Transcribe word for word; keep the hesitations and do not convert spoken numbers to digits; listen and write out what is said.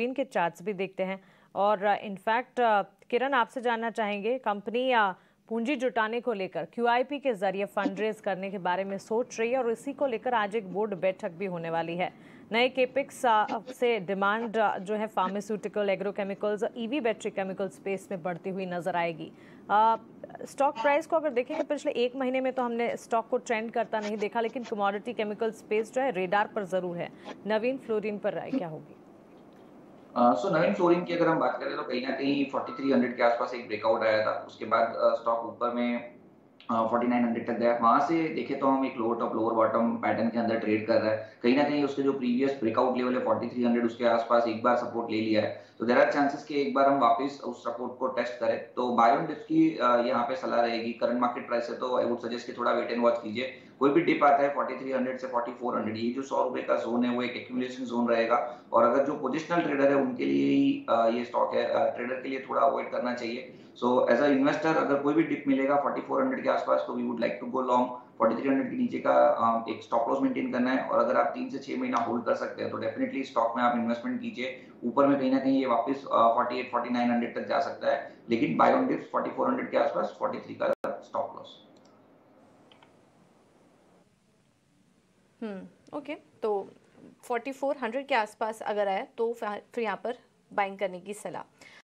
के चार्ट्स भी देखते हैं और इनफैक्ट किरण आपसे जानना चाहेंगे, कंपनी पूंजी जुटाने को लेकर क्यूआईपी के जरिए फंड रेज करने के बारे में सोच रही है और इसी को लेकर आज एक बोर्ड बैठक भी होने वाली है। नए केपिक्स से डिमांड जो है pharmaceutical, agrochemicals, EV battery chemical space में बढ़ती हुई नजर आएगी। स्टॉक प्राइस को अगर देखें तो पिछले एक महीने में तो हमने स्टॉक को ट्रेंड करता नहीं देखा, लेकिन कमोडिटी केमिकल स्पेस जो है रेडार पर जरूर है। नवीन फ्लोरिन पर राय क्या होगी? सो नवीन फ्लोरिन की अगर हम बात करें तो कहीं ना कहीं फोर्टी थ्री हंड्रेड के आसपास एक ब्रेकआउट आया था, उसके बाद स्टॉक ऊपर में फोर्टी नाइन हंड्रेड तक गया। वहां से देखे तो हम एक lower top lower bottom pattern के अंदर ट्रेड कर रहा है। कहीं ना कहीं उसके जो प्रीवियस ब्रेकआउट लेवल है फोर्टी थ्री हंड्रेड, उसके आसपास एक बार सपोर्ट ले लिया है, तो देयर आर चांसेस कि एक बार हम वापस उस सपोर्ट को टेस्ट करें। तो बाय ऑन डिप्स की यहाँ पे सलाह रहेगी। करंट मार्केट प्राइस है तो आई वुड सजेस्ट कि थोड़ा वेट एंड वॉच कीजिए। कोई भी डिप आता है फोर्टी थ्री हंड्रेड से फोर्टी फोर हंड्रेड, ये जो सौ रुपए का जोन है वो एक एक्यूमुलेशन जोन रहेगा, और अगर जो पोजिशनल ट्रेडर है उनके लिए ही ये स्टॉक है, ट्रेडर के लिए थोड़ा अवॉइड करना चाहिए। सो एज अ इन्वेस्टर अगर कोई भी डिप मिलेगा फोर्टी फोर हंड्रेड के आसपास तो we would like to go long. Forty three hundred के नीचे का एक स्टॉप लॉस मेंटेन करना है, और अगर आप तीन से छह महीना होल्ड कर सकते हैं तो डेफिनेटली स्टॉक में आप इन्वेस्टमेंट कीजिए। ऊपर में कहीं ना कहीं ये वापस forty eight forty nine hundred तक जा सकता है, लेकिन buy on dips forty four hundred के आसपास फोर्टी थ्री का स्टॉप लॉस। हम्म ओके, तो फोर्टी फोर हंड्रेड के आसपास अगर आए तो फिर यहाँ पर बाइंग करने की सलाह।